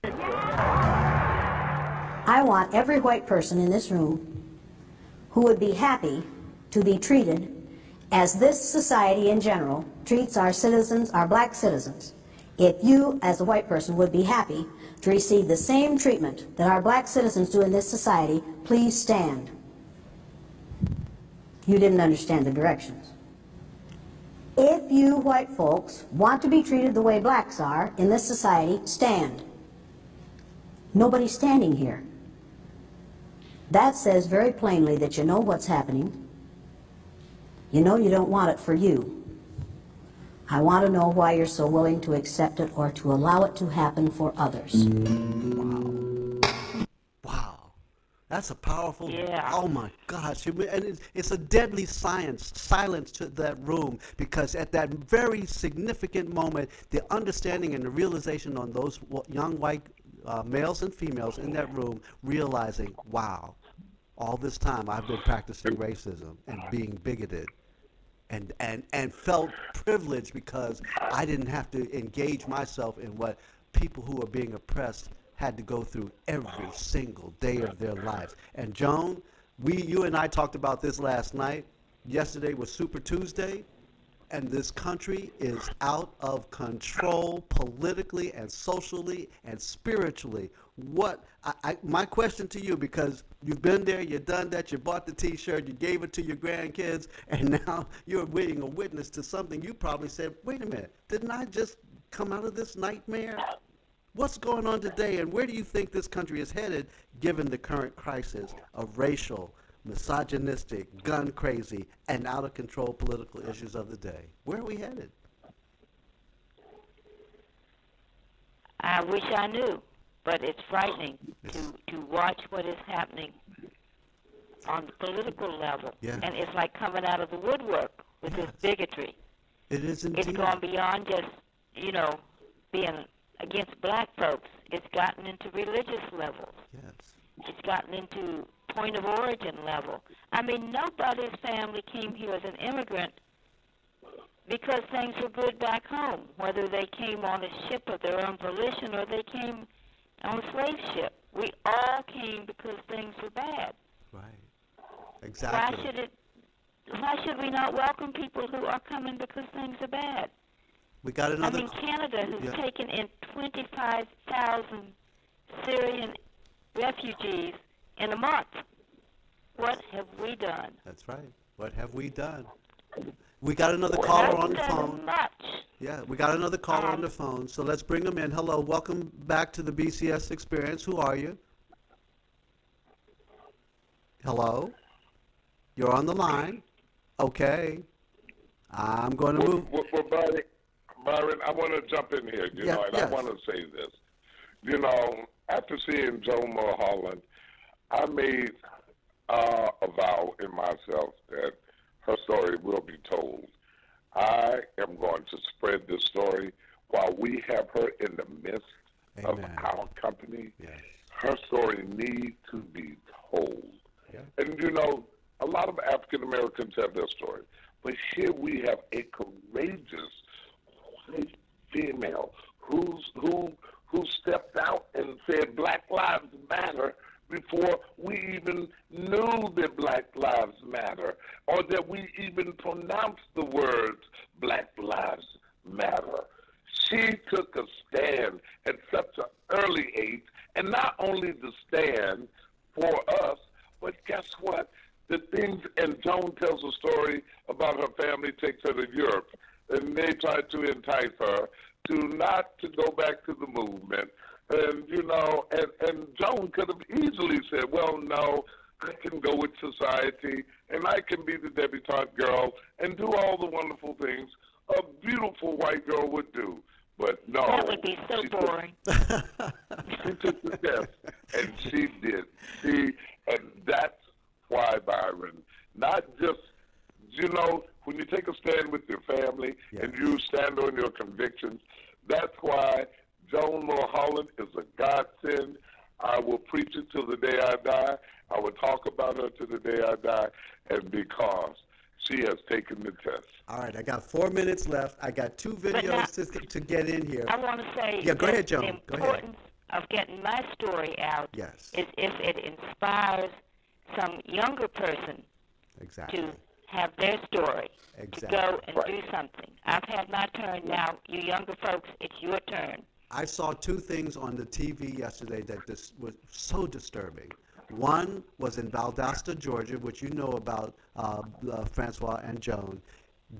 I want every white person in this room who would be happy to be treated as this society in general treats our citizens, our black citizens. If you, as a white person, would be happy to receive the same treatment that our black citizens do in this society, please stand. You didn't understand the directions. If you, white folks, want to be treated the way blacks are in this society, stand. Nobody's standing here. That says very plainly that you know what's happening. You know you don't want it for you. I want to know why you're so willing to accept it or to allow it to happen for others. Wow. Wow. That's a powerful, yeah. Oh my gosh. And it's a deadly silence, silence to that room, because at that very significant moment, the understanding and the realization on those young white uh, males and females in that room realizing, wow, all this time I've been practicing racism and being bigoted. And, and and felt privileged because I didn't have to engage myself in what people who are being oppressed had to go through every single day of their lives. And Joan, we, you and I talked about this last night. Yesterday was Super Tuesday, and this country is out of control politically and socially and spiritually. What I, I, my question to you, because you've been there, you've done that, you bought the T-shirt, you gave it to your grandkids, and now you're being a witness to something you probably said, wait a minute, didn't I just come out of this nightmare? What's going on today, and where do you think this country is headed given the current crisis of racial, misogynistic, gun crazy, and out of control political issues of the day? Where are we headed? I wish I knew. But it's frightening to, to watch what is happening on the political level. Yeah. And it's like coming out of the woodwork with yes. this bigotry. It is indeed. It's gone beyond just, you know, being against black folks. It's gotten into religious levels. Yes. It's gotten into point of origin level. I mean, nobody's family came here as an immigrant because things were good back home, whether they came on a ship of their own volition or they came on a slave ship. We all came because things were bad. Right. Exactly. Why should it? Why should we not welcome people who are coming because things are bad? We got another. I mean, Canada has yeah. taken in twenty-five thousand Syrian refugees in a month. What have we done? That's right. What have we done? We got another well, caller on the phone. Much. Yeah, we got another caller um, on the phone, so let's bring them in. Hello, welcome back to the B C S Experience. Who are you? Hello? You're on the line. Okay. I'm going to move. Well, well, Byron, Byron, I want to jump in here, you yeah, know, and yes. I want to say this. You know, after seeing Joan Mulholland, I made uh, a vow in myself that her story will be told. I am going to spread this story while we have her in the midst Amen. Of our company. Yes. Her story needs to be told. Yeah. And, you know, a lot of African-Americans have their story. But here we have a courageous white female who's, who who stepped out and said Black Lives Matter before we even knew that Black Lives Matter or that we even pronounced the words Black Lives Matter. She took a stand at such an early age, and not only the stand for us, but guess what? The things, and Joan tells a story about her family takes her to Europe, and they try to entice her to not to go back to the movement. And, you know, and, and Joan could have easily said, well, no, I can go with society, and I can be the debutante girl and do all the wonderful things a beautiful white girl would do. But no. That would be so she boring. Took, she took the test, and she did. She, and that's why, Byron, not just, you know, when you take a stand with your family yeah. and you stand on your convictions, that's why Joan Mulholland is a godsend. I will preach it till the day I die. I will talk about her till the day I die, and because she has taken the test. All right, I got four minutes left. I got two videos to, to get in here. I want to say yeah, go ahead, Joan. The importance go ahead. Of getting my story out yes. is if it inspires some younger person exactly. to have their story, exactly. to go and right. do something. I've had my turn now. You younger folks, it's your turn. I saw two things on the T V yesterday that this was so disturbing. One was in Valdosta, Georgia, which you know about, uh, uh, Francois and Joan.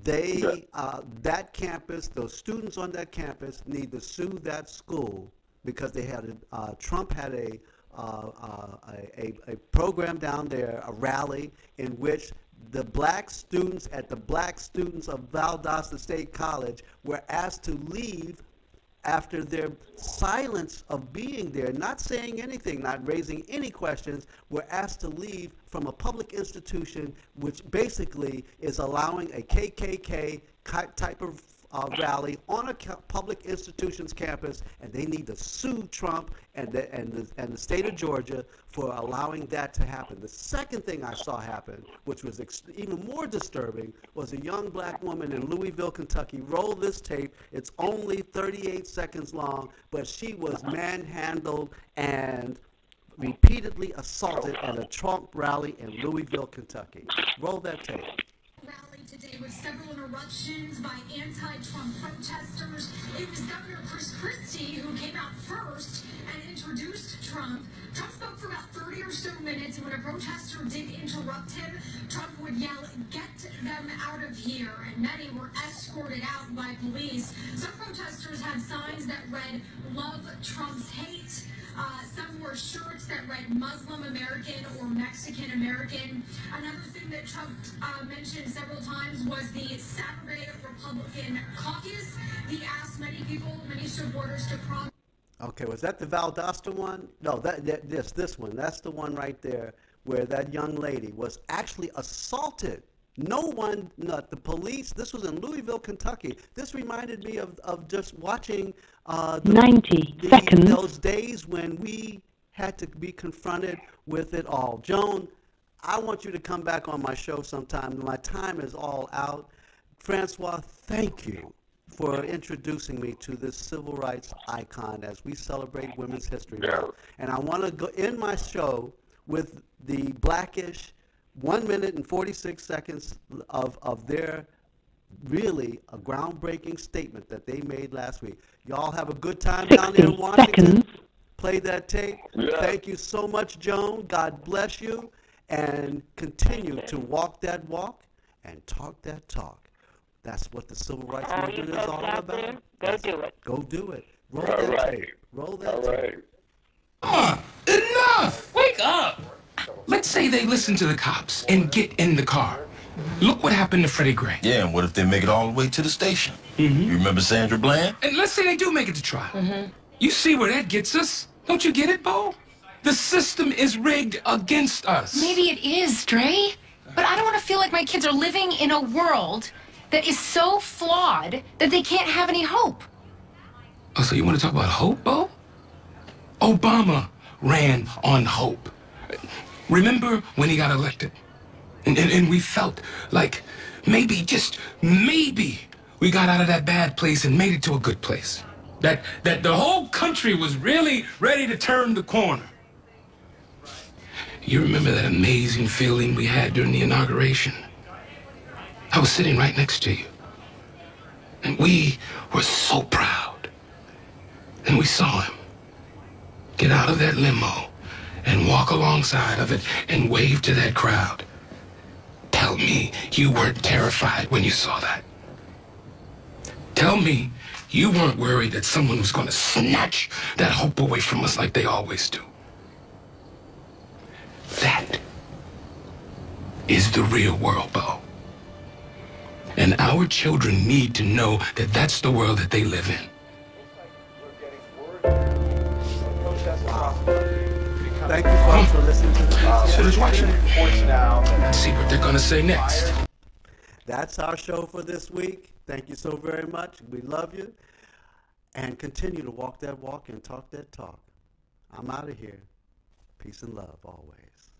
They, uh, that campus, those students on that campus need to sue that school because they had a, uh, Trump had a, uh, uh, a, a program down there, a rally in which the black students at the black students of Valdosta State College were asked to leave after their silence of being there, not saying anything, not raising any questions, were asked to leave from a public institution which basically is allowing a K K K type of uh, rally on a public institution's campus, and they need to sue Trump and the, and, the, and the state of Georgia for allowing that to happen. The second thing I saw happen, which was ex- even more disturbing, was a young black woman in Louisville, Kentucky. Roll this tape. It's only thirty-eight seconds long, but she was manhandled and repeatedly assaulted at a Trump rally in Louisville, Kentucky. Roll that tape. Rally today with several interruptions by anti-Trump protesters. It was Governor Chris Christie who came out first and introduced Trump. Trump spoke for about thirty or so minutes, and when a protester did interrupt him, Trump would yell, "Get them out of here," and many were escorted out by police. Some protesters had signs that read, "Love Trump's hate." Uh, some wore shirts that read Muslim American or Mexican American. Another thing that Trump uh, mentioned several times was the Saturday Republican caucus. He asked many people, many supporters to cross. Okay, was that the Valdosta one? No, that, that this this one. That's the one right there where that young lady was actually assaulted. No one, not the police. This was in Louisville, Kentucky. This reminded me of, of just watching uh, the, ninety the, seconds. Those days when we had to be confronted with it all. Joan, I want you to come back on my show sometime. My time is all out. Francois, thank you for introducing me to this civil rights icon as we celebrate Women's History Month. And I want to go end my show with the Blackish One minute and forty-six seconds of, of their really a groundbreaking statement that they made last week. Y'all have a good time down there in Washington. Seconds. Play that tape. Yeah. Thank you so much, Joan. God bless you. And continue to walk that walk and talk that talk. That's what the civil rights all movement is all about. There, go That's, do it. Go do it. Roll all that right. tape. Roll that all tape. Right. Uh, enough! Wake up! Let's Let's say they listen to the cops and get in the car. Look what happened to Freddie Gray. Yeah, and what if they make it all the way to the station? Mm-hmm. You remember Sandra Bland? And let's say they do make it to trial. Mm-hmm. You see where that gets us? Don't you get it, Bo? The system is rigged against us. Maybe it is, Dre. But I don't want to feel like my kids are living in a world that is so flawed that they can't have any hope. Oh, so you want to talk about hope, Bo? Obama ran on hope. Remember when he got elected? And, and, and we felt like maybe, just maybe, we got out of that bad place and made it to a good place. That, that the whole country was really ready to turn the corner. You remember that amazing feeling we had during the inauguration? I was sitting right next to you. And we were so proud. And we saw him get out of that limo and walk alongside of it and wave to that crowd. Tell me you weren't terrified when you saw that. Tell me you weren't worried that someone was going to snatch that hope away from us like they always do. That is the real world, Bo. And our children need to know that that's the world that they live in. Thank you folks for listening to the uh, so watching Let's see what they're going to say next. That's our show for this week. Thank you so very much. We love you. And continue to walk that walk and talk that talk. I'm out of here. Peace and love always.